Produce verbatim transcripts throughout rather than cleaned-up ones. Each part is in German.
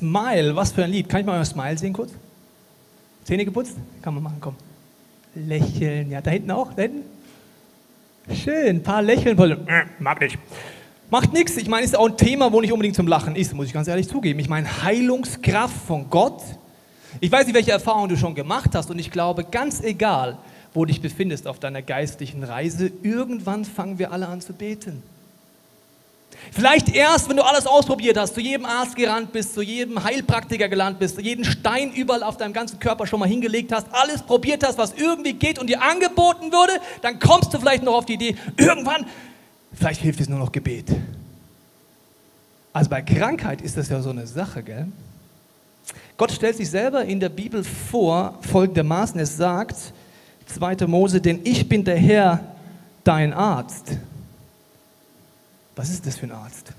Smile, was für ein Lied. Kann ich mal euer Smile sehen kurz? Zähne geputzt? Kann man machen, komm. Lächeln, ja, da hinten auch, da hinten? Schön, ein paar Lächeln. Mag nicht. Macht nichts, ich meine, ist auch ein Thema, wo nicht unbedingt zum Lachen ist, muss ich ganz ehrlich zugeben. Ich meine, Heilungskraft von Gott. Ich weiß nicht, welche Erfahrung du schon gemacht hast und ich glaube, ganz egal, wo dich befindest auf deiner geistlichen Reise, irgendwann fangen wir alle an zu beten. Vielleicht erst, wenn du alles ausprobiert hast, zu jedem Arzt gerannt bist, zu jedem Heilpraktiker gelandet bist, zu jedem Stein überall auf deinem ganzen Körper schon mal hingelegt hast, alles probiert hast, was irgendwie geht und dir angeboten würde, dann kommst du vielleicht noch auf die Idee, irgendwann, vielleicht hilft es nur noch Gebet. Also bei Krankheit ist das ja so eine Sache, gell? Gott stellt sich selber in der Bibel vor, folgendermaßen, es sagt, zweiter Mose, denn ich bin der Herr, dein Arzt. Was ist das für ein Arzt?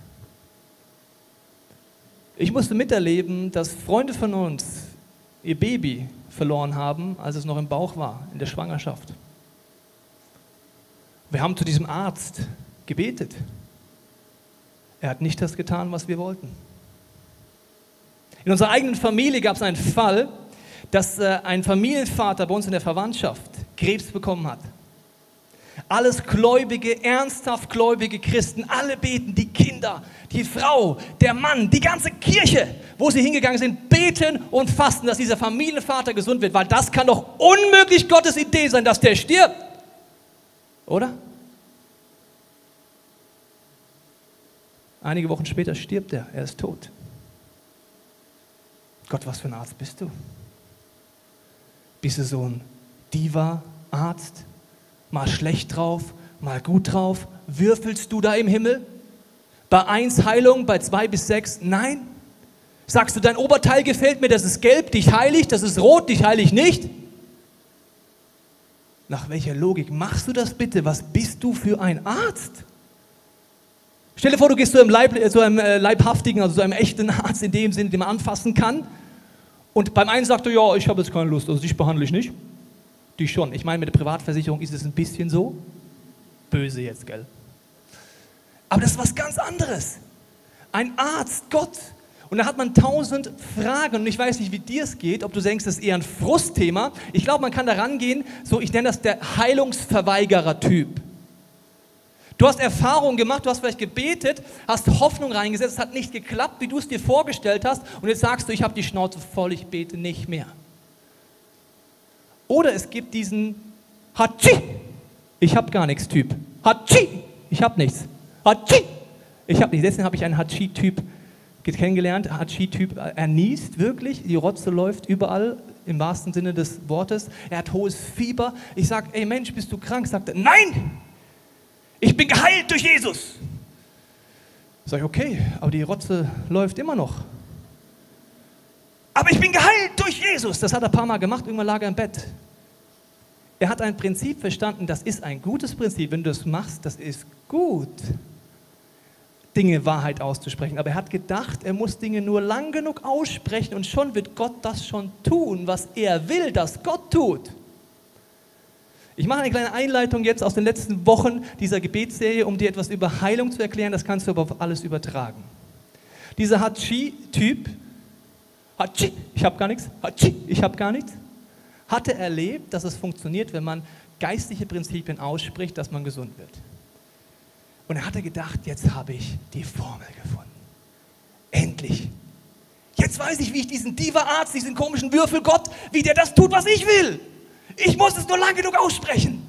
Ich musste miterleben, dass Freunde von uns ihr Baby verloren haben, als es noch im Bauch war, in der Schwangerschaft. Wir haben zu diesem Arzt gebetet. Er hat nicht das getan, was wir wollten. In unserer eigenen Familie gab es einen Fall, dass äh, ein Familienvater bei uns in der Verwandtschaft Krebs bekommen hat. Alles gläubige, ernsthaft gläubige Christen, alle beten, die Kinder, die Frau, der Mann, die ganze Kirche, wo sie hingegangen sind, beten und fasten, dass dieser Familienvater gesund wird, weil das kann doch unmöglich Gottes Idee sein, dass der stirbt, oder? Einige Wochen später stirbt er, er ist tot. Gott, was für ein Arzt bist du? Bist du so ein Diva-Arzt? Mal schlecht drauf, mal gut drauf. Würfelst du da im Himmel? Bei eins Heilung, bei zwei bis sechs? Nein. Sagst du, dein Oberteil gefällt mir, das ist gelb, dich heilig, das ist rot, dich heilig nicht? Nach welcher Logik machst du das bitte? Was bist du für ein Arzt? Stell dir vor, du gehst zu einem, Leib, äh, zu einem äh, leibhaftigen, also zu einem echten Arzt in dem Sinne, den man anfassen kann. Und beim einen sagt er, ja, ich habe jetzt keine Lust, also dich behandle ich nicht. Dich schon. Ich meine, mit der Privatversicherung ist es ein bisschen so. Böse jetzt, gell? Aber das ist was ganz anderes. Ein Arzt, Gott. Und da hat man tausend Fragen. Und ich weiß nicht, wie dir es geht, ob du denkst, das ist eher ein Frustthema. Ich glaube, man kann da rangehen, so, ich nenne das der Heilungsverweigerer-Typ. Du hast Erfahrungen gemacht, du hast vielleicht gebetet, hast Hoffnung reingesetzt, es hat nicht geklappt, wie du es dir vorgestellt hast und jetzt sagst du, ich habe die Schnauze voll, ich bete nicht mehr. Oder es gibt diesen Hatschi, ich habe gar nichts Typ. Hatschi, ich habe nichts. Hatschi, ich habe nichts. Deswegen habe ich einen Hatschi-Typ kennengelernt, Hatschi-Typ, er niest wirklich, die Rotze läuft überall, im wahrsten Sinne des Wortes. Er hat hohes Fieber. Ich sage, ey Mensch, bist du krank? Sagt er, nein! Ich bin geheilt durch Jesus. Sag ich, okay, aber die Rotze läuft immer noch. Aber ich bin geheilt durch Jesus. Das hat er ein paar Mal gemacht, irgendwann lag er im Bett. Er hat ein Prinzip verstanden, das ist ein gutes Prinzip. Wenn du das machst, das ist gut, Dinge Wahrheit auszusprechen. Aber er hat gedacht, er muss Dinge nur lang genug aussprechen und schon wird Gott das schon tun, was er will, dass Gott tut. Ich mache eine kleine Einleitung jetzt aus den letzten Wochen dieser Gebetsserie, um dir etwas über Heilung zu erklären. Das kannst du aber auf alles übertragen. Dieser Hatschi-Typ, Hatschi, ich habe gar nichts, Hatschi, ich habe gar nichts, hatte erlebt, dass es funktioniert, wenn man geistliche Prinzipien ausspricht, dass man gesund wird. Und er hatte gedacht, jetzt habe ich die Formel gefunden. Endlich. Jetzt weiß ich, wie ich diesen Diva-Arzt, diesen komischen Würfelgott, wie der das tut, was ich will. Ich muss es nur lang genug aussprechen.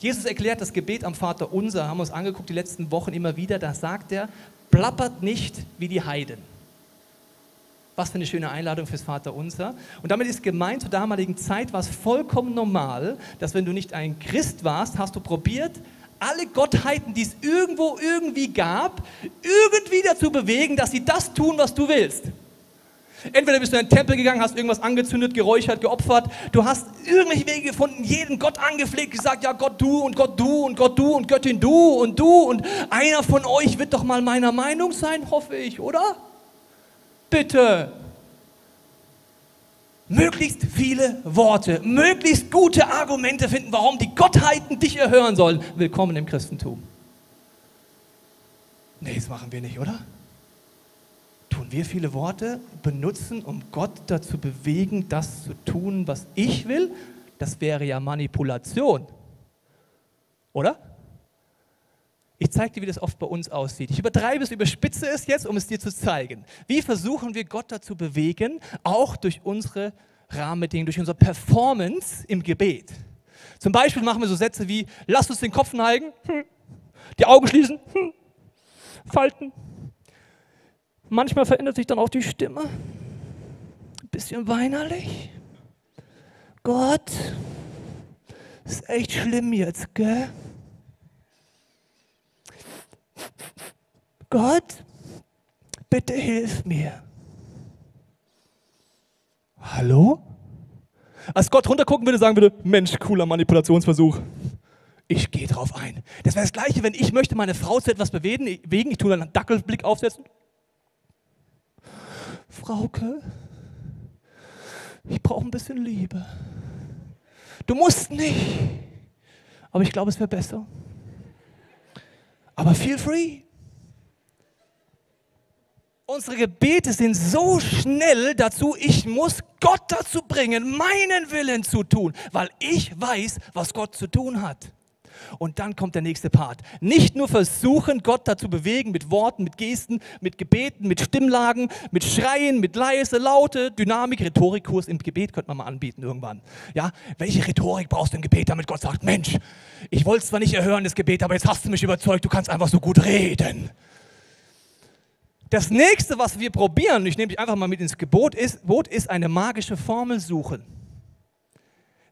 Jesus erklärt das Gebet am Vater Unser, haben wir uns angeguckt die letzten Wochen immer wieder, da sagt er, plappert nicht wie die Heiden. Was für eine schöne Einladung fürs Vater Unser. Und damit ist gemeint, zur damaligen Zeit war es vollkommen normal, dass wenn du nicht ein Christ warst, hast du probiert, alle Gottheiten, die es irgendwo irgendwie gab, irgendwie dazu bewegen, dass sie das tun, was du willst. Entweder bist du in den Tempel gegangen, hast irgendwas angezündet, geräuchert, geopfert. Du hast irgendwelche Wege gefunden, jeden Gott angepflegt, gesagt, ja Gott du und Gott du und Gott du und Göttin du und du und einer von euch wird doch mal meiner Meinung sein, hoffe ich, oder? Bitte. Möglichst viele Worte, möglichst gute Argumente finden, warum die Gottheiten dich erhören sollen. Willkommen im Christentum. Nee, das machen wir nicht, oder? Tu wir viele Worte benutzen, um Gott dazu bewegen, das zu tun, was ich will. Das wäre ja Manipulation, oder? Ich zeige dir, wie das oft bei uns aussieht. Ich übertreibe es, überspitze es jetzt, um es dir zu zeigen. Wie versuchen wir Gott dazu bewegen, auch durch unsere Rahmenbedingungen, durch unsere Performance im Gebet. Zum Beispiel machen wir so Sätze wie, lass uns den Kopf neigen, hm, die Augen schließen, hm, falten. Manchmal verändert sich dann auch die Stimme. Ein bisschen weinerlich. Gott, ist echt schlimm jetzt, gell? Gott, bitte hilf mir. Hallo? Als Gott runtergucken würde, sagen würde, Mensch, cooler Manipulationsversuch. Ich gehe drauf ein. Das wäre das Gleiche, wenn ich möchte meine Frau zu etwas bewegen, ich tue dann einen Dackelblick aufsetzen. Frauke, ich brauche ein bisschen Liebe. Du musst nicht, aber ich glaube, es wäre besser. Aber feel free. Unsere Gebete sind so schnell dazu, ich muss Gott dazu bringen, meinen Willen zu tun, weil ich weiß, was Gott zu tun hat. Und dann kommt der nächste Part. Nicht nur versuchen, Gott dazu bewegen mit Worten, mit Gesten, mit Gebeten, mit Stimmlagen, mit Schreien, mit leise, laute, Dynamik, Rhetorikkurs im Gebet könnte man mal anbieten irgendwann. Ja, welche Rhetorik brauchst du im Gebet, damit Gott sagt, Mensch, ich wollte zwar nicht erhören das Gebet, aber jetzt hast du mich überzeugt, du kannst einfach so gut reden. Das nächste, was wir probieren, ich nehme dich einfach mal mit ins Gebot, ist, ist eine magische Formel suchen.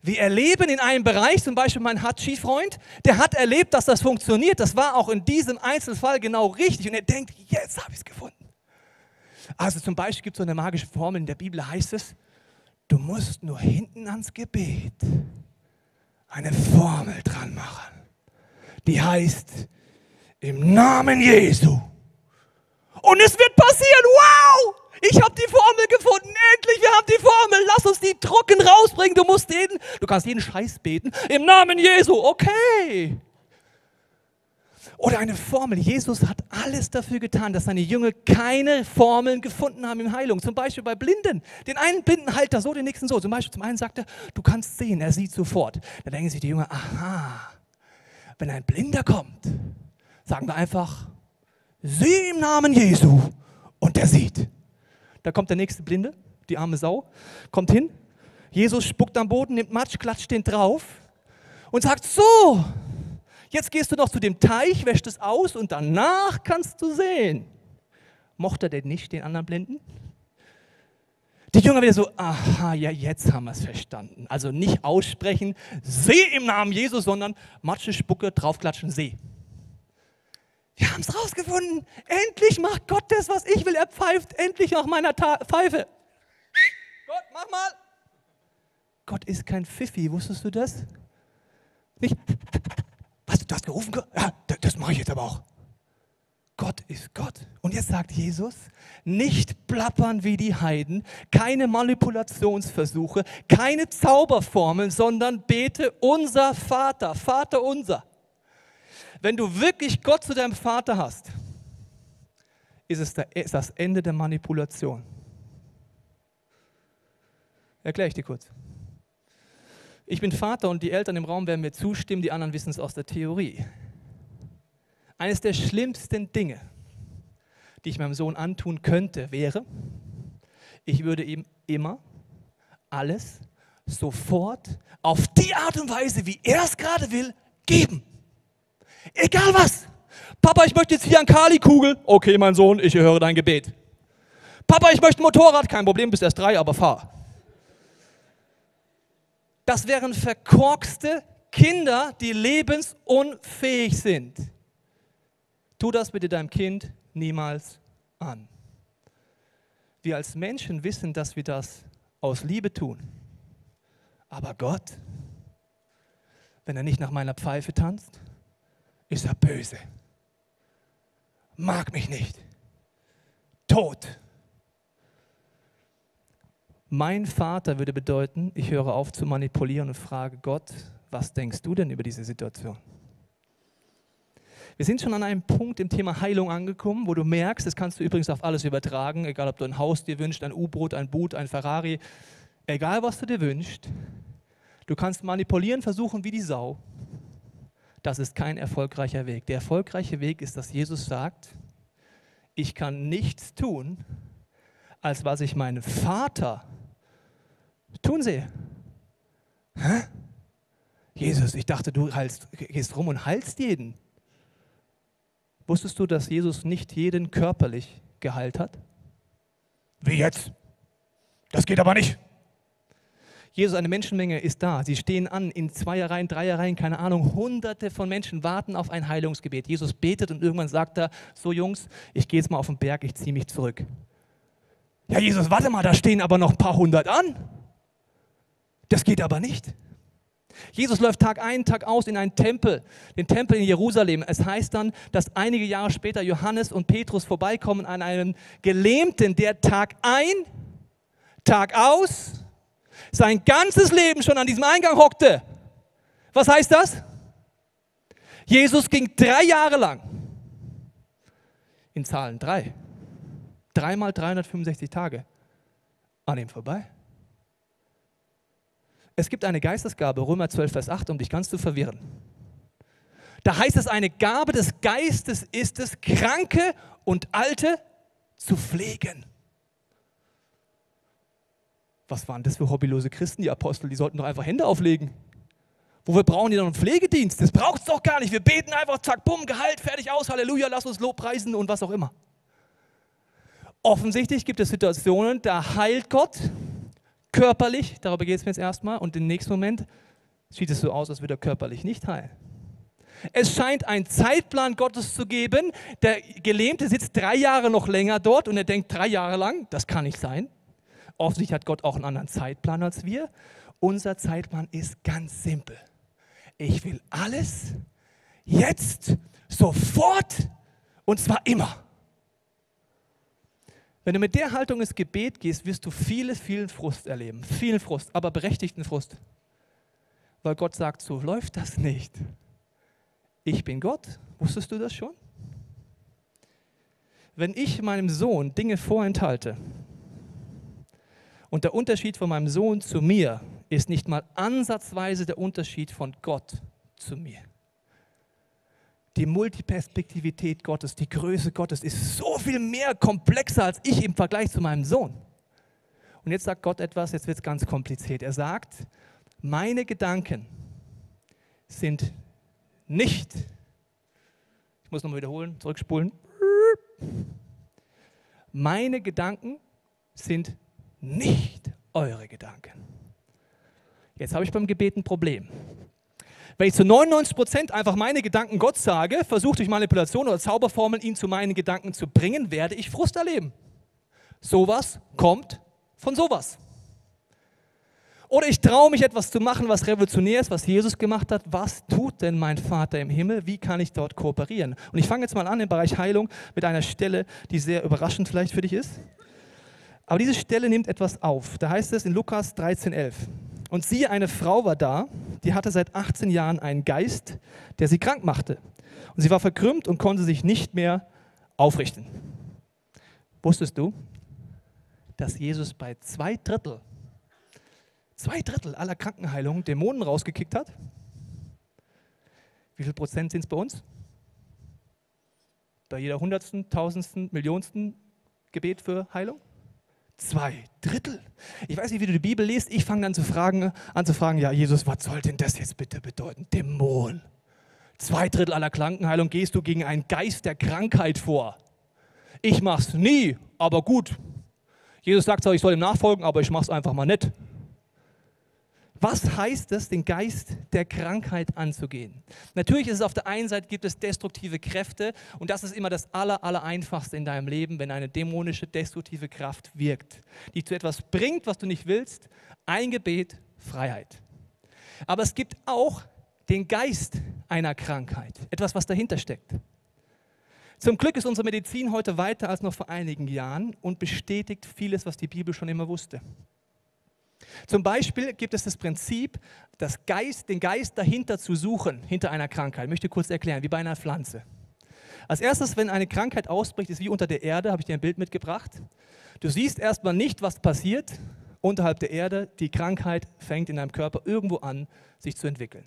Wir erleben in einem Bereich, zum Beispiel mein Hatschi-Freund, der hat erlebt, dass das funktioniert. Das war auch in diesem Einzelfall genau richtig. Und er denkt, jetzt habe ich es gefunden. Also zum Beispiel gibt es so eine magische Formel, in der Bibel heißt es, du musst nur hinten ans Gebet eine Formel dran machen. Die heißt, im Namen Jesu. Und es wird passieren, wow, ich habe die Formel gefunden, endlich, wir haben die Formel, lass uns die Drucken rausbringen, du musst jeden, du kannst jeden Scheiß beten, im Namen Jesu, okay. Oder eine Formel, Jesus hat alles dafür getan, dass seine Jünger keine Formeln gefunden haben in Heilung, zum Beispiel bei Blinden, den einen Blinden heilt er so, den nächsten so, zum Beispiel zum einen sagt er, du kannst sehen, er sieht sofort, da denken sich die Jünger, aha, wenn ein Blinder kommt, sagen wir einfach, sieh im Namen Jesu und der sieht. Da kommt der nächste Blinde, die arme Sau, kommt hin. Jesus spuckt am Boden, nimmt Matsch, klatscht den drauf und sagt, so, jetzt gehst du noch zu dem Teich, wäscht es aus und danach kannst du sehen. Mochte der nicht den anderen Blinden? Die Jünger wieder so, aha, ja jetzt haben wir es verstanden. Also nicht aussprechen, sieh im Namen Jesu, sondern Matsche, Spucke, draufklatschen, sieh. Wir haben es rausgefunden. Endlich macht Gott das, was ich will. Er pfeift endlich nach meiner Ta- Pfeife. Gott, mach mal. Gott ist kein Pfiffi. Wusstest du das? Nicht? Was, du hast gerufen? Ja, das mache ich jetzt aber auch. Gott ist Gott. Und jetzt sagt Jesus, nicht plappern wie die Heiden, keine Manipulationsversuche, keine Zauberformeln, sondern bete unser Vater, Vater unser. Wenn du wirklich Gott zu deinem Vater hast, ist es das Ende der Manipulation. Erkläre ich dir kurz. Ich bin Vater und die Eltern im Raum werden mir zustimmen, die anderen wissen es aus der Theorie. Eines der schlimmsten Dinge, die ich meinem Sohn antun könnte, wäre, ich würde ihm immer alles sofort auf die Art und Weise, wie er es gerade will, geben. Egal was. Papa, ich möchte jetzt hier an Kali-Kugel. Okay, mein Sohn, ich höre dein Gebet. Papa, ich möchte ein Motorrad. Kein Problem, bist erst drei, aber fahr. Das wären verkorkste Kinder, die lebensunfähig sind. Tu das bitte deinem Kind niemals an. Wir als Menschen wissen, dass wir das aus Liebe tun. Aber Gott, wenn er nicht nach meiner Pfeife tanzt, ist er böse, mag mich nicht, tot. Mein Vater würde bedeuten, ich höre auf zu manipulieren und frage Gott, was denkst du denn über diese Situation? Wir sind schon an einem Punkt im Thema Heilung angekommen, wo du merkst, das kannst du übrigens auf alles übertragen, egal ob du ein Haus dir wünschst, ein U-Boot, ein Boot, ein Ferrari, egal was du dir wünschst. Du kannst manipulieren, versuchen wie die Sau. Das ist kein erfolgreicher Weg. Der erfolgreiche Weg ist, dass Jesus sagt, ich kann nichts tun, als was ich meinen Vater tun sehe. Hä? Jesus, ich dachte, du heilst, gehst rum und heilst jeden. Wusstest du, dass Jesus nicht jeden körperlich geheilt hat? Wie jetzt? Das geht aber nicht. Jesus, eine Menschenmenge ist da. Sie stehen an in Zweierreihen, Dreierreihen, keine Ahnung. Hunderte von Menschen warten auf ein Heilungsgebet. Jesus betet und irgendwann sagt er, so Jungs, ich gehe jetzt mal auf den Berg, ich ziehe mich zurück. Ja Jesus, warte mal, da stehen aber noch ein paar hundert an. Das geht aber nicht. Jesus läuft Tag ein, Tag aus in einen Tempel, den Tempel in Jerusalem. Es heißt dann, dass einige Jahre später Johannes und Petrus vorbeikommen an einem Gelähmten, der Tag ein, Tag aus, sein ganzes Leben schon an diesem Eingang hockte. Was heißt das? Jesus ging drei Jahre lang, in Zahlen drei, dreimal dreihundertfünfundsechzig Tage an ihm vorbei. Es gibt eine Geistesgabe, Römer zwölf, Vers acht, um dich ganz zu verwirren. Da heißt es, eine Gabe des Geistes ist es, Kranke und Alte zu pflegen. Was waren das für hobbylose Christen, die Apostel? Die sollten doch einfach Hände auflegen. Wofür brauchen die noch einen Pflegedienst? Das braucht es doch gar nicht. Wir beten einfach, zack, bumm, geheilt, fertig aus, Halleluja, lass uns Lobpreisen und was auch immer. Offensichtlich gibt es Situationen, da heilt Gott körperlich, darüber geht es mir jetzt erstmal, und im nächsten Moment sieht es so aus, als würde er körperlich nicht heilen. Es scheint einen Zeitplan Gottes zu geben, der Gelähmte sitzt drei Jahre noch länger dort und er denkt drei Jahre lang, das kann nicht sein. Offensichtlich hat Gott auch einen anderen Zeitplan als wir. Unser Zeitplan ist ganz simpel. Ich will alles, jetzt, sofort und zwar immer. Wenn du mit der Haltung ins Gebet gehst, wirst du viele, vielen Frust erleben. Vielen Frust, aber berechtigten Frust. Weil Gott sagt, so läuft das nicht. Ich bin Gott. Wusstest du das schon? Wenn ich meinem Sohn Dinge vorenthalte und der Unterschied von meinem Sohn zu mir ist nicht mal ansatzweise der Unterschied von Gott zu mir. Die Multiperspektivität Gottes, die Größe Gottes ist so viel mehr komplexer als ich im Vergleich zu meinem Sohn. Und jetzt sagt Gott etwas, jetzt wird es ganz kompliziert. Er sagt, meine Gedanken sind nicht, ich muss nochmal wiederholen, zurückspulen. Meine Gedanken sind nicht eure Gedanken. Jetzt habe ich beim Gebet ein Problem. Wenn ich zu neunundneunzig Prozent einfach meine Gedanken Gott sage, versuche durch Manipulation oder Zauberformeln, ihn zu meinen Gedanken zu bringen, werde ich Frust erleben. Sowas kommt von sowas. Oder ich traue mich, etwas zu machen, was revolutionär ist, was Jesus gemacht hat. Was tut denn mein Vater im Himmel? Wie kann ich dort kooperieren? Und ich fange jetzt mal an im Bereich Heilung mit einer Stelle, die sehr überraschend vielleicht für dich ist. Aber diese Stelle nimmt etwas auf. Da heißt es in Lukas dreizehn elf. Und siehe, eine Frau war da, die hatte seit achtzehn Jahren einen Geist, der sie krank machte. Und sie war verkrümmt und konnte sich nicht mehr aufrichten. Wusstest du, dass Jesus bei zwei Drittel, zwei Drittel aller Krankenheilungen Dämonen rausgekickt hat? Wie viel Prozent sind es bei uns? Bei jeder hundertsten, tausendsten, millionsten Gebet für Heilung? Zwei Drittel. Ich weiß nicht, wie du die Bibel liest. Ich fange dann zu fragen, an zu fragen, ja Jesus, was soll denn das jetzt bitte bedeuten? Dämon. Zwei Drittel aller Krankenheilung gehst du gegen einen Geist der Krankheit vor. Ich mach's nie, aber gut. Jesus sagt zwar, ich soll ihm nachfolgen, aber ich mach's einfach mal nicht. Was heißt es, den Geist der Krankheit anzugehen? Natürlich ist es auf der einen Seite, gibt es destruktive Kräfte und das ist immer das aller, aller Einfachste in deinem Leben, wenn eine dämonische, destruktive Kraft wirkt, die zu etwas bringt, was du nicht willst, ein Gebet, Freiheit. Aber es gibt auch den Geist einer Krankheit, etwas, was dahinter steckt. Zum Glück ist unsere Medizin heute weiter als noch vor einigen Jahren und bestätigt vieles, was die Bibel schon immer wusste. Zum Beispiel gibt es das Prinzip, das Geist, den Geist dahinter zu suchen, hinter einer Krankheit. Ich möchte kurz erklären, wie bei einer Pflanze. Als erstes, wenn eine Krankheit ausbricht, ist wie unter der Erde, habe ich dir ein Bild mitgebracht. Du siehst erstmal nicht, was passiert unterhalb der Erde. Die Krankheit fängt in deinem Körper irgendwo an, sich zu entwickeln.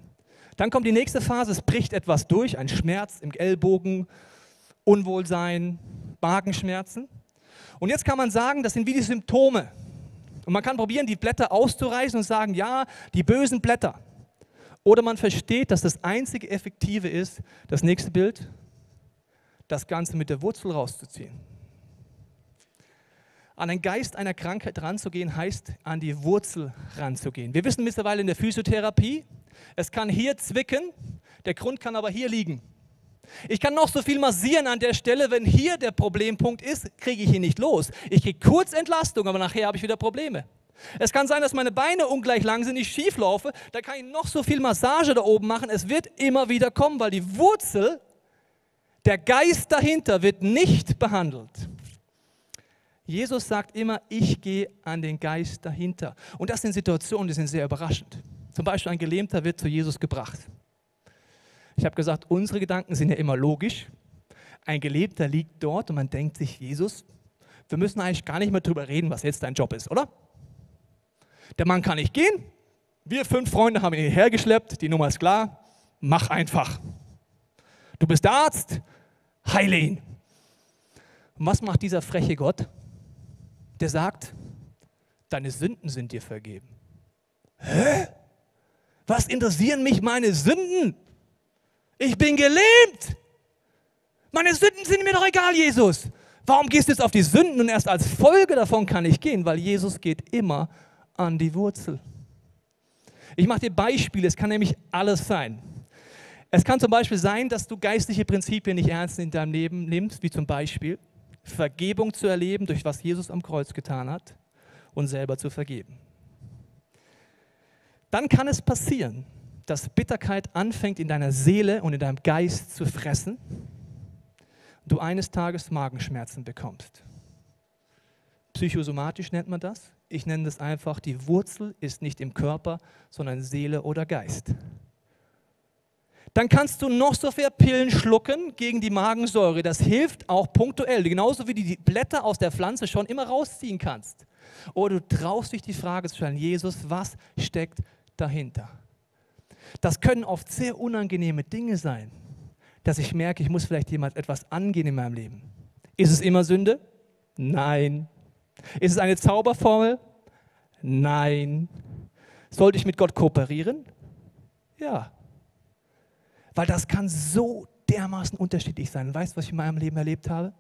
Dann kommt die nächste Phase, es bricht etwas durch, ein Schmerz im Ellbogen, Unwohlsein, Magenschmerzen. Und jetzt kann man sagen, das sind wie die Symptome. Und man kann probieren, die Blätter auszureißen und sagen, ja, die bösen Blätter. Oder man versteht, dass das einzige Effektive ist, das nächste Bild, das Ganze mit der Wurzel rauszuziehen. An den Geist einer Krankheit ranzugehen, heißt, an die Wurzel ranzugehen. Wir wissen mittlerweile in der Physiotherapie, es kann hier zwicken, der Grund kann aber hier liegen. Ich kann noch so viel massieren an der Stelle, wenn hier der Problempunkt ist, kriege ich ihn nicht los. Ich kriege kurz Entlastung, aber nachher habe ich wieder Probleme. Es kann sein, dass meine Beine ungleich lang sind, ich schief laufe, da kann ich noch so viel Massage da oben machen, es wird immer wieder kommen, weil die Wurzel, der Geist dahinter wird nicht behandelt. Jesus sagt immer, ich gehe an den Geist dahinter. Und das sind Situationen, die sind sehr überraschend. Zum Beispiel ein Gelähmter wird zu Jesus gebracht. Ich habe gesagt, unsere Gedanken sind ja immer logisch. Ein Gelähmter liegt dort und man denkt sich, Jesus, wir müssen eigentlich gar nicht mehr drüber reden, was jetzt dein Job ist, oder? Der Mann kann nicht gehen. Wir fünf Freunde haben ihn hergeschleppt. Die Nummer ist klar. Mach einfach. Du bist der Arzt. Heile ihn. Und was macht dieser freche Gott? Der sagt, deine Sünden sind dir vergeben. Hä? Was interessieren mich meine Sünden? Ich bin gelähmt. Meine Sünden sind mir doch egal, Jesus. Warum gehst du jetzt auf die Sünden und erst als Folge davon kann ich gehen? Weil Jesus geht immer an die Wurzel. Ich mache dir Beispiele, es kann nämlich alles sein. Es kann zum Beispiel sein, dass du geistliche Prinzipien nicht ernst in deinem Leben nimmst, wie zum Beispiel Vergebung zu erleben, durch was Jesus am Kreuz getan hat und selber zu vergeben. Dann kann es passieren, dass Bitterkeit anfängt in deiner Seele und in deinem Geist zu fressen und du eines Tages Magenschmerzen bekommst. Psychosomatisch nennt man das. Ich nenne das einfach, die Wurzel ist nicht im Körper, sondern Seele oder Geist. Dann kannst du noch so viel Pillen schlucken gegen die Magensäure. Das hilft auch punktuell, genauso wie du die Blätter aus der Pflanze schon immer rausziehen kannst. Oder du traust dich die Frage zu stellen, Jesus, was steckt dahinter? Das können oft sehr unangenehme Dinge sein, dass ich merke, ich muss vielleicht jemand etwas angehen in meinem Leben. Ist es immer Sünde? Nein. Ist es eine Zauberformel? Nein. Sollte ich mit Gott kooperieren? Ja. Weil das kann so dermaßen unterschiedlich sein. Weißt du, was ich in meinem Leben erlebt habe?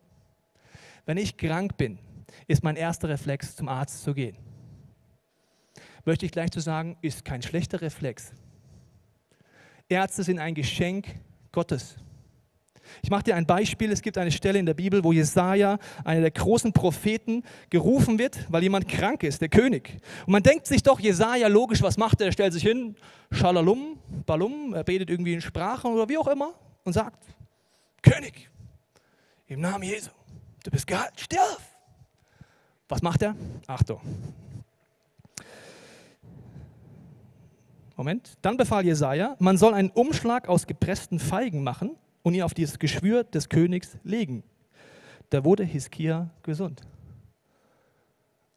Wenn ich krank bin, ist mein erster Reflex, zum Arzt zu gehen. Möchte ich gleich zu sagen, ist kein schlechter Reflex. Ärzte sind ein Geschenk Gottes. Ich mache dir ein Beispiel, es gibt eine Stelle in der Bibel, wo Jesaja, einer der großen Propheten, gerufen wird, weil jemand krank ist, der König. Und man denkt sich doch, Jesaja, logisch, was macht er? Er stellt sich hin, Schalalum, Balum, er betet irgendwie in Sprachen oder wie auch immer und sagt, König, im Namen Jesu, du bist geheilt, stirb. Was macht er? Achtung. Moment. Dann befahl Jesaja, man soll einen Umschlag aus gepressten Feigen machen und ihn auf das Geschwür des Königs legen. Da wurde Hiskia gesund.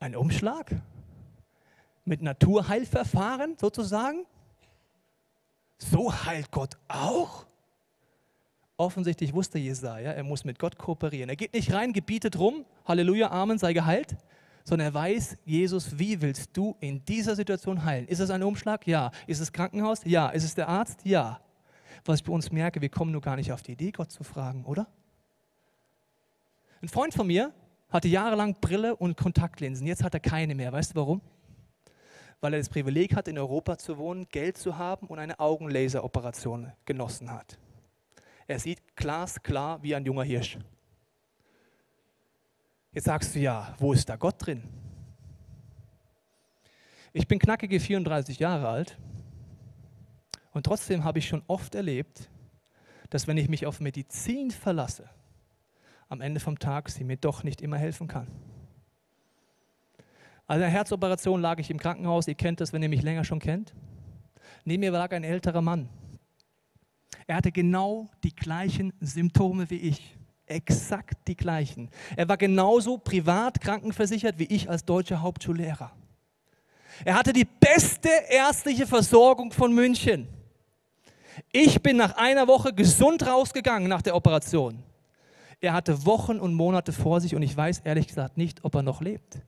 Ein Umschlag? Mit Naturheilverfahren sozusagen? So heilt Gott auch? Offensichtlich wusste Jesaja, er muss mit Gott kooperieren. Er geht nicht rein, gebietet rum, Halleluja, Amen, sei geheilt, sondern er weiß, Jesus, wie willst du in dieser Situation heilen? Ist es ein Umschlag? Ja. Ist es Krankenhaus? Ja. Ist es der Arzt? Ja. Was ich bei uns merke, wir kommen nur gar nicht auf die Idee, Gott zu fragen, oder? Ein Freund von mir hatte jahrelang Brille und Kontaktlinsen, jetzt hat er keine mehr. Weißt du warum? Weil er das Privileg hat, in Europa zu wohnen, Geld zu haben und eine Augenlaseroperation genossen hat. Er sieht glasklar wie ein junger Hirsch. Jetzt sagst du ja, wo ist da Gott drin? Ich bin knackige vierunddreißig Jahre alt. Und trotzdem habe ich schon oft erlebt, dass wenn ich mich auf Medizin verlasse, am Ende vom Tag sie mir doch nicht immer helfen kann. Also in einer Herzoperation lag ich im Krankenhaus, ihr kennt das, wenn ihr mich länger schon kennt. Neben mir lag ein älterer Mann. Er hatte genau die gleichen Symptome wie ich. Exakt die gleichen. Er war genauso privat krankenversichert wie ich als deutscher Hauptschullehrer. Er hatte die beste ärztliche Versorgung von München. Ich bin nach einer Woche gesund rausgegangen nach der Operation. Er hatte Wochen und Monate vor sich und ich weiß ehrlich gesagt nicht, ob er noch lebt.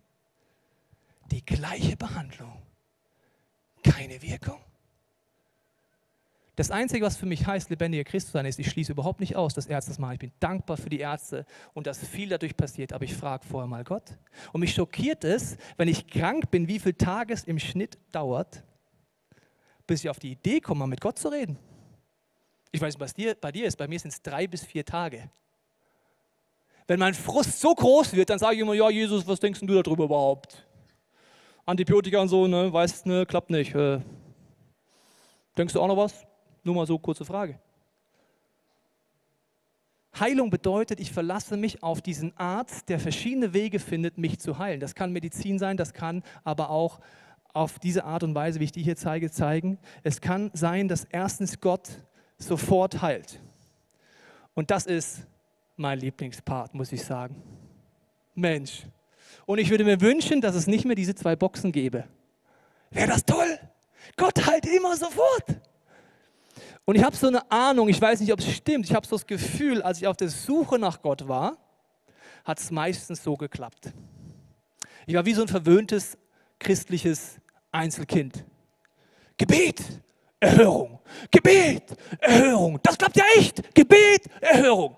Die gleiche Behandlung, keine Wirkung. Das Einzige, was für mich heißt, lebendiger Christ zu sein, ist, ich schließe überhaupt nicht aus, dass Ärzte das machen. Ich bin dankbar für die Ärzte und dass viel dadurch passiert, aber ich frage vorher mal Gott. Und mich schockiert es, wenn ich krank bin, wie viel Tage es im Schnitt dauert, bis ich auf die Idee komme, mal mit Gott zu reden. Ich weiß nicht, was dir, bei dir ist, bei mir sind es drei bis vier Tage. Wenn mein Frust so groß wird, dann sage ich immer, ja Jesus, was denkst du darüber überhaupt? Antibiotika und so, ne, weißt, ne, klappt nicht. Äh, denkst du auch noch was? Nur mal so, kurze Frage. Heilung bedeutet, ich verlasse mich auf diesen Arzt, der verschiedene Wege findet, mich zu heilen. Das kann Medizin sein, das kann aber auch auf diese Art und Weise, wie ich die hier zeige, zeigen. Es kann sein, dass erstens Gott sofort heilt. Und das ist mein Lieblingspart, muss ich sagen. Mensch. Und ich würde mir wünschen, dass es nicht mehr diese zwei Boxen gäbe. Wäre das toll? Gott heilt immer sofort. Und ich habe so eine Ahnung, ich weiß nicht, ob es stimmt, ich habe so das Gefühl, als ich auf der Suche nach Gott war, hat es meistens so geklappt. Ich war wie so ein verwöhntes christliches Einzelkind. Gebet, Erhörung, Gebet, Erhörung, das klappt ja echt, Gebet, Erhörung.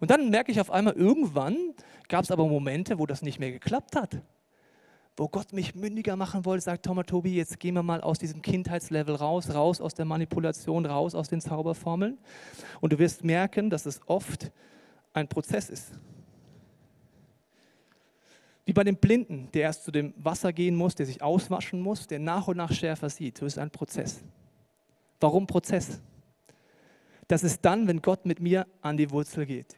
Und dann merke ich auf einmal, irgendwann gab es aber Momente, wo das nicht mehr geklappt hat. Wo Gott mich mündiger machen wollte, sagt Thomas Tobi, jetzt gehen wir mal aus diesem Kindheitslevel raus, raus aus der Manipulation, raus aus den Zauberformeln. Und du wirst merken, dass es oft ein Prozess ist. Wie bei dem Blinden, der erst zu dem Wasser gehen muss, der sich auswaschen muss, der nach und nach schärfer sieht. So ist ein Prozess. Warum Prozess? Das ist dann, wenn Gott mit mir an die Wurzel geht.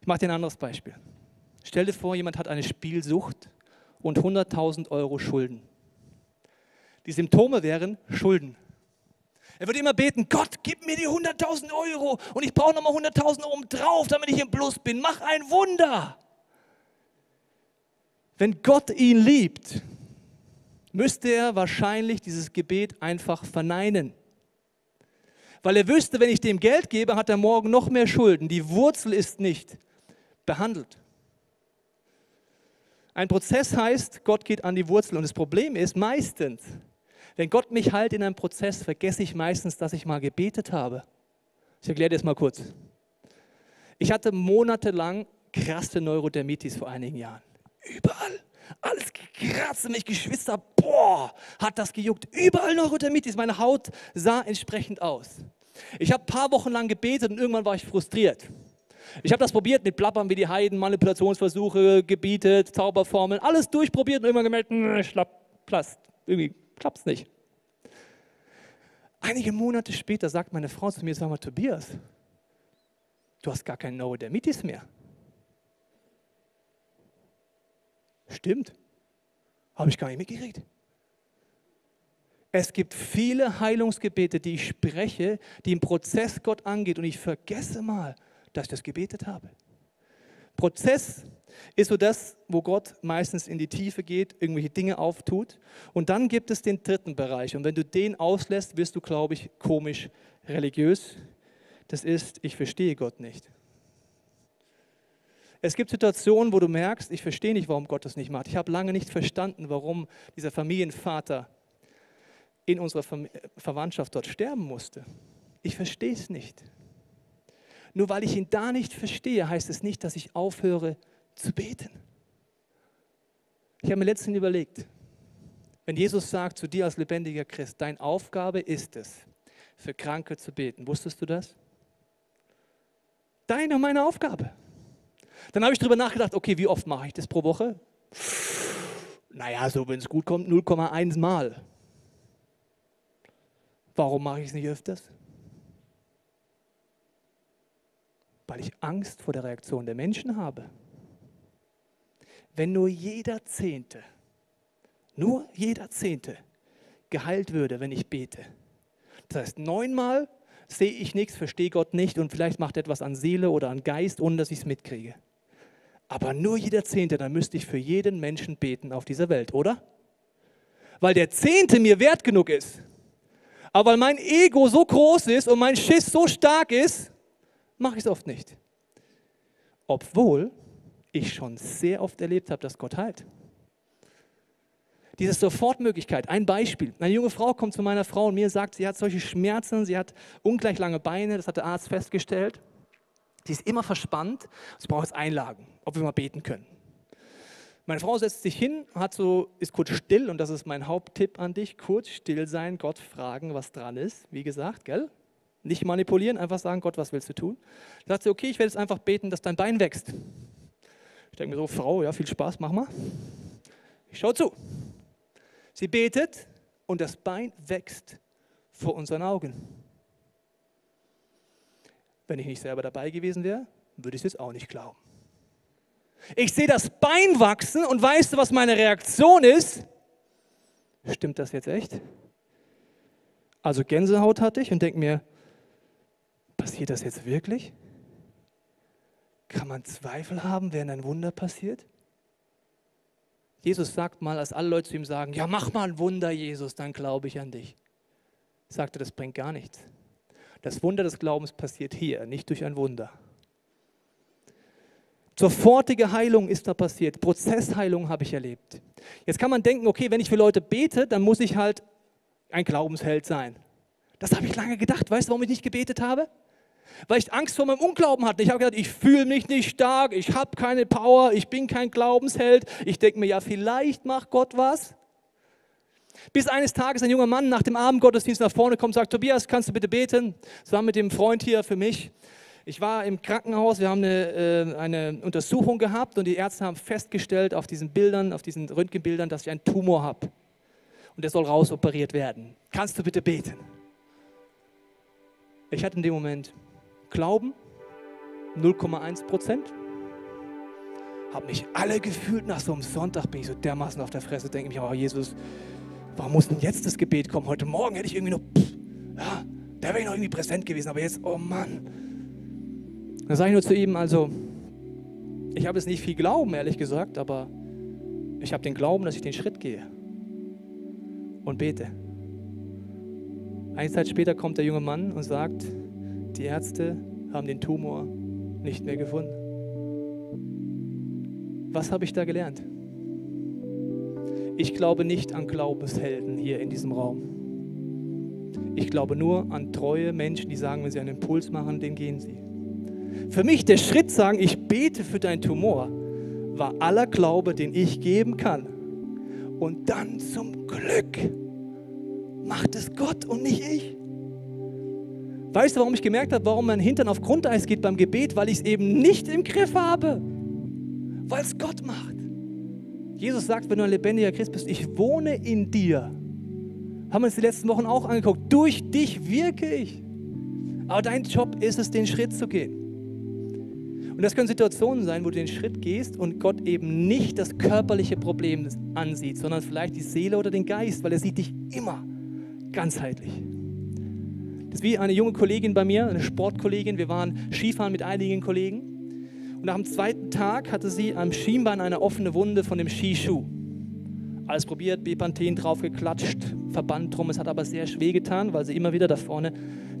Ich mache dir ein anderes Beispiel. Stell dir vor, jemand hat eine Spielsucht und hunderttausend Euro Schulden. Die Symptome wären Schulden. Er würde immer beten, Gott, gib mir die hunderttausend Euro und ich brauche nochmal hunderttausend oben drauf, damit ich im Plus bin. Mach ein Wunder. Wenn Gott ihn liebt, müsste er wahrscheinlich dieses Gebet einfach verneinen. Weil er wüsste, wenn ich dem Geld gebe, hat er morgen noch mehr Schulden. Die Wurzel ist nicht behandelt. Ein Prozess heißt, Gott geht an die Wurzel. Und das Problem ist meistens, wenn Gott mich heilt in einem Prozess, vergesse ich meistens, dass ich mal gebetet habe. Ich erkläre dir das mal kurz. Ich hatte monatelang krasse Neurodermitis vor einigen Jahren. Überall. Alles gekratzt, wenn ich geschwitzt habe. Boah, hat das gejuckt. Überall Neurodermitis. Meine Haut sah entsprechend aus. Ich habe ein paar Wochen lang gebetet und irgendwann war ich frustriert. Ich habe das probiert mit Plappern wie die Heiden, Manipulationsversuche, Gebiete, Zauberformeln, alles durchprobiert und immer gemerkt, schlapp, irgendwie klappt es nicht. Einige Monate später sagt meine Frau zu mir, sag mal, Tobias, du hast gar keinen Neurodermitis mehr. Stimmt, habe ich gar nicht mitgekriegt. Es gibt viele Heilungsgebete, die ich spreche, die im Prozess Gott angeht und ich vergesse mal, dass ich das gebetet habe. Prozess ist so das, wo Gott meistens in die Tiefe geht, irgendwelche Dinge auftut. Und dann gibt es den dritten Bereich. Und wenn du den auslässt, wirst du, glaube ich, komisch religiös. Das ist, ich verstehe Gott nicht. Es gibt Situationen, wo du merkst, ich verstehe nicht, warum Gott das nicht macht. Ich habe lange nicht verstanden, warum dieser Familienvater in unserer Verwandtschaft dort sterben musste. Ich verstehe es nicht. Nur weil ich ihn da nicht verstehe, heißt es nicht, dass ich aufhöre zu beten. Ich habe mir letztens überlegt, wenn Jesus sagt zu dir als lebendiger Christ, deine Aufgabe ist es, für Kranke zu beten. Wusstest du das? Deine und meine Aufgabe. Dann habe ich darüber nachgedacht, okay, wie oft mache ich das pro Woche? Naja, so wenn es gut kommt, null Komma eins Mal. Warum mache ich es nicht öfters? Weil ich Angst vor der Reaktion der Menschen habe. Wenn nur jeder Zehnte, nur jeder Zehnte geheilt würde, wenn ich bete. Das heißt, neunmal sehe ich nichts, verstehe Gott nicht und vielleicht macht er etwas an Seele oder an Geist, ohne dass ich es mitkriege. Aber nur jeder Zehnte, dann müsste ich für jeden Menschen beten auf dieser Welt, oder? Weil der Zehnte mir wert genug ist. Aber weil mein Ego so groß ist und mein Schiss so stark ist, mache ich es oft nicht. Obwohl ich schon sehr oft erlebt habe, dass Gott heilt. Diese Sofortmöglichkeit, ein Beispiel. Eine junge Frau kommt zu meiner Frau und mir sagt, sie hat solche Schmerzen, sie hat ungleich lange Beine, das hat der Arzt festgestellt. Sie ist immer verspannt, sie braucht jetzt Einlagen, ob wir mal beten können. Meine Frau setzt sich hin, hat so, ist kurz still und das ist mein Haupttipp an dich, kurz still sein, Gott fragen, was dran ist, wie gesagt, gell? Nicht manipulieren, einfach sagen, Gott, was willst du tun? Dann sagt sie, okay, ich werde jetzt einfach beten, dass dein Bein wächst. Ich denke mir so, Frau, ja, viel Spaß, mach mal. Ich schaue zu. Sie betet und das Bein wächst vor unseren Augen. Wenn ich nicht selber dabei gewesen wäre, würde ich es jetzt auch nicht glauben. Ich sehe das Bein wachsen und weißt du, was meine Reaktion ist? Stimmt das jetzt echt? Also Gänsehaut hatte ich und denke mir, passiert das jetzt wirklich? Kann man Zweifel haben, während ein Wunder passiert? Jesus sagt mal, als alle Leute zu ihm sagen, ja, mach mal ein Wunder, Jesus, dann glaube ich an dich. Sagte, das bringt gar nichts. Das Wunder des Glaubens passiert hier, nicht durch ein Wunder. Sofortige Heilung ist da passiert, Prozessheilung habe ich erlebt. Jetzt kann man denken, okay, wenn ich für Leute bete, dann muss ich halt ein Glaubensheld sein. Das habe ich lange gedacht, weißt du, warum ich nicht gebetet habe? Weil ich Angst vor meinem Unglauben hatte. Ich habe gedacht, ich fühle mich nicht stark, ich habe keine Power, ich bin kein Glaubensheld. Ich denke mir, ja, vielleicht macht Gott was. Bis eines Tages ein junger Mann nach dem Abendgottesdienst nach vorne kommt und sagt, Tobias, kannst du bitte beten? Das war mit dem Freund hier für mich. Ich war im Krankenhaus, wir haben eine, äh, eine Untersuchung gehabt und die Ärzte haben festgestellt auf diesen Bildern, auf diesen Röntgenbildern, dass ich einen Tumor habe. Und der soll rausoperiert werden. Kannst du bitte beten? Ich hatte in dem Moment Glauben, null Komma eins Prozent. Habe mich alle gefühlt, nach so einem Sonntag bin ich so dermaßen auf der Fresse, denke ich mir, oh Jesus, warum muss denn jetzt das Gebet kommen? Heute Morgen hätte ich irgendwie noch, pff, ja, da wäre ich noch irgendwie präsent gewesen, aber jetzt, oh Mann. Dann sage ich nur zu ihm, also, ich habe jetzt nicht viel Glauben, ehrlich gesagt, aber ich habe den Glauben, dass ich den Schritt gehe und bete. Eine Zeit später kommt der junge Mann und sagt, die Ärzte haben den Tumor nicht mehr gefunden. Was habe ich da gelernt? Ich glaube nicht an Glaubenshelden hier in diesem Raum. Ich glaube nur an treue Menschen, die sagen, wenn sie einen Impuls machen, den gehen sie. Für mich der Schritt sagen, ich bete für deinen Tumor, war aller Glaube, den ich geben kann. Und dann zum Glück macht es Gott und nicht ich. Weißt du, warum ich gemerkt habe, warum mein Hintern auf Grundeis geht beim Gebet? Weil ich es eben nicht im Griff habe. Weil es Gott macht. Jesus sagt, wenn du ein lebendiger Christ bist, ich wohne in dir. Haben wir uns die letzten Wochen auch angeguckt. Durch dich wirke ich. Aber dein Job ist es, den Schritt zu gehen. Und das können Situationen sein, wo du den Schritt gehst und Gott eben nicht das körperliche Problem ansieht, sondern vielleicht die Seele oder den Geist, weil er sieht dich immer ganzheitlich. Das ist wie eine junge Kollegin bei mir, eine Sportkollegin. Wir waren Skifahren mit einigen Kollegen. Und nach dem zweiten Tag hatte sie am Schienbein eine offene Wunde von dem Skischuh. Alles probiert, Bepanthen drauf geklatscht, Verband drum. Es hat aber sehr schwer getan, weil sie immer wieder da vorne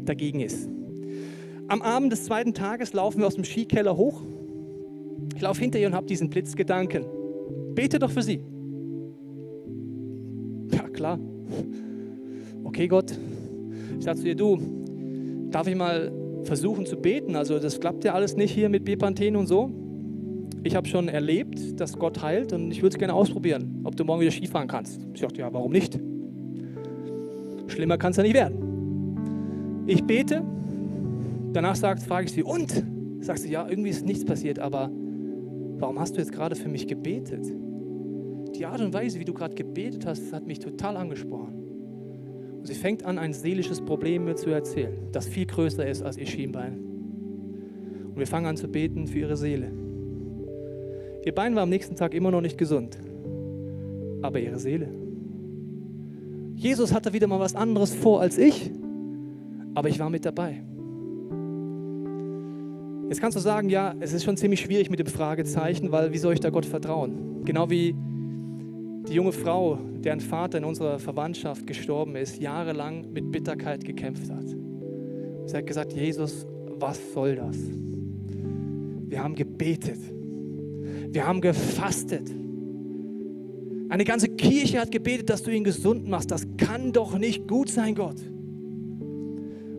dagegen ist. Am Abend des zweiten Tages laufen wir aus dem Skikeller hoch. Ich laufe hinter ihr und habe diesen Blitzgedanken. Bete doch für sie. Ja, klar. Okay, Gott. Ich sage zu dir, du, darf ich mal versuchen zu beten? Also das klappt ja alles nicht hier mit Bepanthen und so. Ich habe schon erlebt, dass Gott heilt und ich würde es gerne ausprobieren, ob du morgen wieder Skifahren kannst. Ich dachte, ja, warum nicht? Schlimmer kann es ja nicht werden. Ich bete, danach sagt, frage ich sie, und? Sagt sie, ja, irgendwie ist nichts passiert, aber warum hast du jetzt gerade für mich gebetet? Die Art und Weise, wie du gerade gebetet hast, hat mich total angesprochen. Und sie fängt an, ein seelisches Problem mir zu erzählen, das viel größer ist als ihr Schienbein. Und wir fangen an zu beten für ihre Seele. Ihr Bein war am nächsten Tag immer noch nicht gesund, aber ihre Seele. Jesus hatte wieder mal was anderes vor als ich, aber ich war mit dabei. Jetzt kannst du sagen, ja, es ist schon ziemlich schwierig mit dem Fragezeichen, weil wie soll ich da Gott vertrauen? Genau wie die junge Frau, deren Vater in unserer Verwandtschaft gestorben ist, jahrelang mit Bitterkeit gekämpft hat. Sie hat gesagt, Jesus, was soll das? Wir haben gebetet. Wir haben gefastet. Eine ganze Kirche hat gebetet, dass du ihn gesund machst. Das kann doch nicht gut sein, Gott.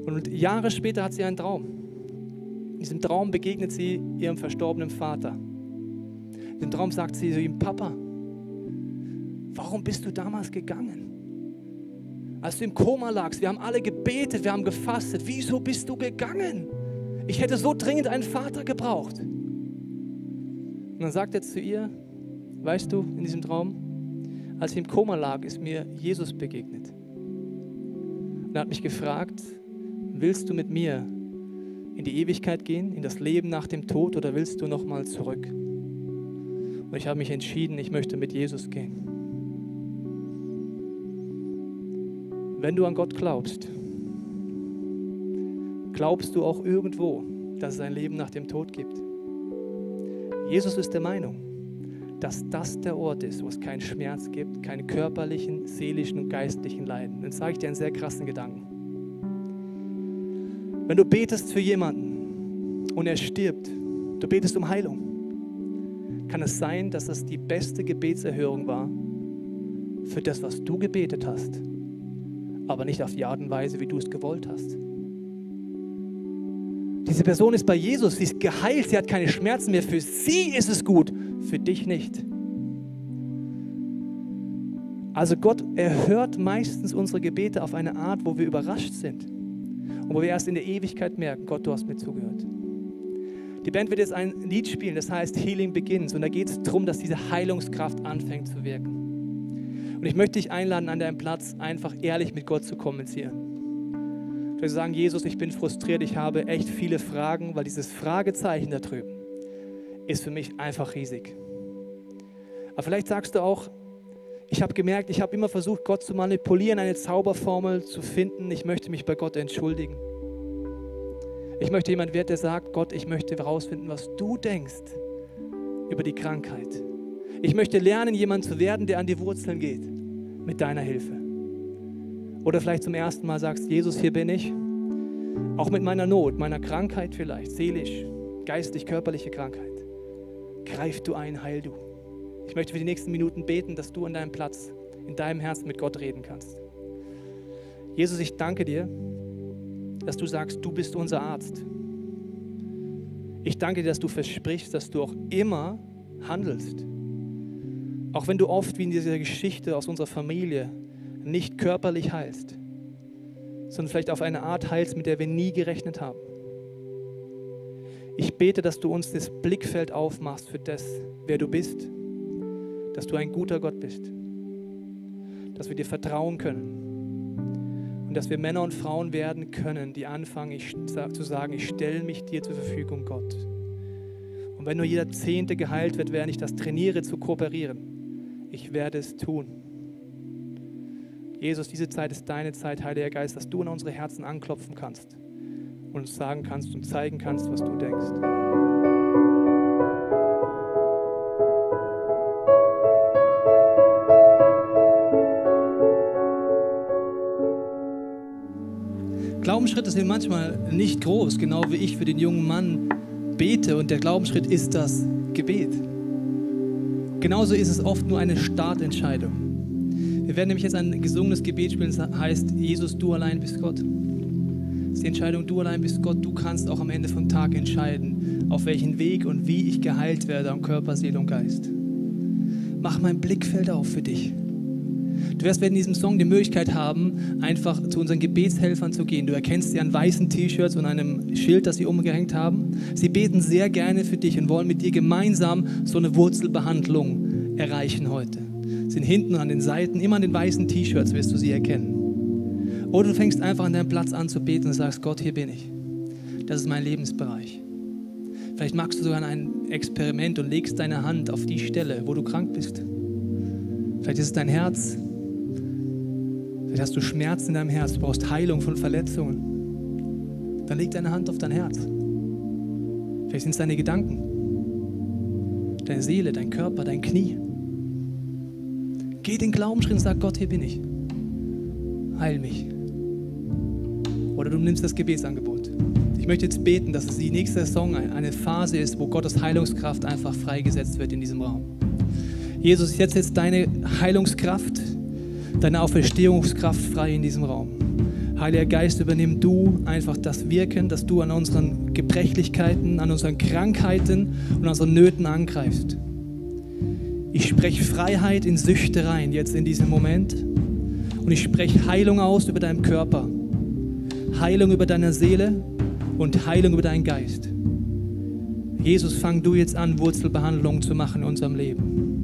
Und Jahre später hat sie einen Traum. In diesem Traum begegnet sie ihrem verstorbenen Vater. In dem Traum sagt sie zu ihm, Papa, warum bist du damals gegangen? Als du im Koma lagst, wir haben alle gebetet, wir haben gefastet. Wieso bist du gegangen? Ich hätte so dringend einen Vater gebraucht. Und dann sagt er zu ihr, weißt du, in diesem Traum, als ich im Koma lag, ist mir Jesus begegnet. Und er hat mich gefragt, willst du mit mir in die Ewigkeit gehen, in das Leben nach dem Tod, oder willst du nochmal zurück? Und ich habe mich entschieden, ich möchte mit Jesus gehen. Wenn du an Gott glaubst, glaubst du auch irgendwo, dass es ein Leben nach dem Tod gibt. Jesus ist der Meinung, dass das der Ort ist, wo es keinen Schmerz gibt, keine körperlichen, seelischen und geistlichen Leiden. Dann sage ich dir einen sehr krassen Gedanken. Wenn du betest für jemanden und er stirbt, du betest um Heilung, kann es sein, dass das die beste Gebetserhörung war für das, was du gebetet hast, aber nicht auf die Art und Weise, wie du es gewollt hast. Diese Person ist bei Jesus, sie ist geheilt, sie hat keine Schmerzen mehr. Für sie ist es gut, für dich nicht. Also Gott erhört meistens unsere Gebete auf eine Art, wo wir überrascht sind. Und wo wir erst in der Ewigkeit merken, Gott, du hast mir zugehört. Die Band wird jetzt ein Lied spielen, das heißt Healing Begins. Und da geht es darum, dass diese Heilungskraft anfängt zu wirken. Und ich möchte dich einladen, an deinem Platz einfach ehrlich mit Gott zu kommunizieren. Du sagen, Jesus, ich bin frustriert, ich habe echt viele Fragen, weil dieses Fragezeichen da drüben ist für mich einfach riesig. Aber vielleicht sagst du auch, ich habe gemerkt, ich habe immer versucht, Gott zu manipulieren, eine Zauberformel zu finden. Ich möchte mich bei Gott entschuldigen. Ich möchte jemand werden, der sagt, Gott, ich möchte herausfinden, was du denkst über die Krankheit. Ich möchte lernen, jemand zu werden, der an die Wurzeln geht, mit deiner Hilfe. Oder vielleicht zum ersten Mal sagst, Jesus, hier bin ich. Auch mit meiner Not, meiner Krankheit vielleicht, seelisch, geistig, körperliche Krankheit. Greif du ein, heil du. Ich möchte für die nächsten Minuten beten, dass du an deinem Platz, in deinem Herzen mit Gott reden kannst. Jesus, ich danke dir, dass du sagst, du bist unser Arzt. Ich danke dir, dass du versprichst, dass du auch immer handelst. Auch wenn du oft, wie in dieser Geschichte aus unserer Familie, nicht körperlich heilst, sondern vielleicht auf eine Art heilst, mit der wir nie gerechnet haben. Ich bete, dass du uns das Blickfeld aufmachst für das, wer du bist, dass du ein guter Gott bist, dass wir dir vertrauen können und dass wir Männer und Frauen werden können, die anfangen ich, zu sagen, ich stelle mich dir zur Verfügung, Gott. Und wenn nur jeder Zehnte geheilt wird, während ich das trainiere, zu kooperieren, ich werde es tun. Jesus, diese Zeit ist deine Zeit, Heiliger Geist, dass du in unsere Herzen anklopfen kannst und uns sagen kannst und zeigen kannst, was du denkst. Glaubensschritt ist eben manchmal nicht groß, genau wie ich für den jungen Mann bete, und der Glaubensschritt ist das Gebet. Genauso ist es oft nur eine Startentscheidung. Wir werden nämlich jetzt ein gesungenes Gebet spielen, das heißt, Jesus, du allein bist Gott. Das ist die Entscheidung, du allein bist Gott, du kannst auch am Ende vom Tag entscheiden, auf welchen Weg und wie ich geheilt werde am Körper, Seele und Geist. Mach mein Blickfeld auf für dich. Du wirst in diesem Song die Möglichkeit haben, einfach zu unseren Gebetshelfern zu gehen. Du erkennst sie an weißen T-Shirts und einem Schild, das sie umgehängt haben. Sie beten sehr gerne für dich und wollen mit dir gemeinsam so eine Wurzelbehandlung erreichen heute. Sind hinten an den Seiten, immer an den weißen T-Shirts wirst du sie erkennen. Oder du fängst einfach an deinem Platz an zu beten und sagst, Gott, hier bin ich. Das ist mein Lebensbereich. Vielleicht machst du sogar ein Experiment und legst deine Hand auf die Stelle, wo du krank bist. Vielleicht ist es dein Herz. Vielleicht hast du Schmerzen in deinem Herz, du brauchst Heilung von Verletzungen. dann leg deine Hand auf dein Herz. Vielleicht sind es deine Gedanken, deine Seele, dein Körper, dein Knie. Geh den Glaubensschritt und sag, Gott, hier bin ich. Heil mich. Oder du nimmst das Gebetsangebot. Ich möchte jetzt beten, dass es die nächste Saison eine Phase ist, wo Gottes Heilungskraft einfach freigesetzt wird in diesem Raum. Jesus, ich setze jetzt deine Heilungskraft, deine Auferstehungskraft frei in diesem Raum. Heiliger Geist, übernimm du einfach das Wirken, dass du an unseren Gebrechlichkeiten, an unseren Krankheiten und an unseren Nöten angreifst. Ich spreche Freiheit in Süchte rein, jetzt in diesem Moment. Und ich spreche Heilung aus über deinen Körper, Heilung über deine Seele und Heilung über deinen Geist. Jesus, fang du jetzt an, Wurzelbehandlung zu machen in unserem Leben.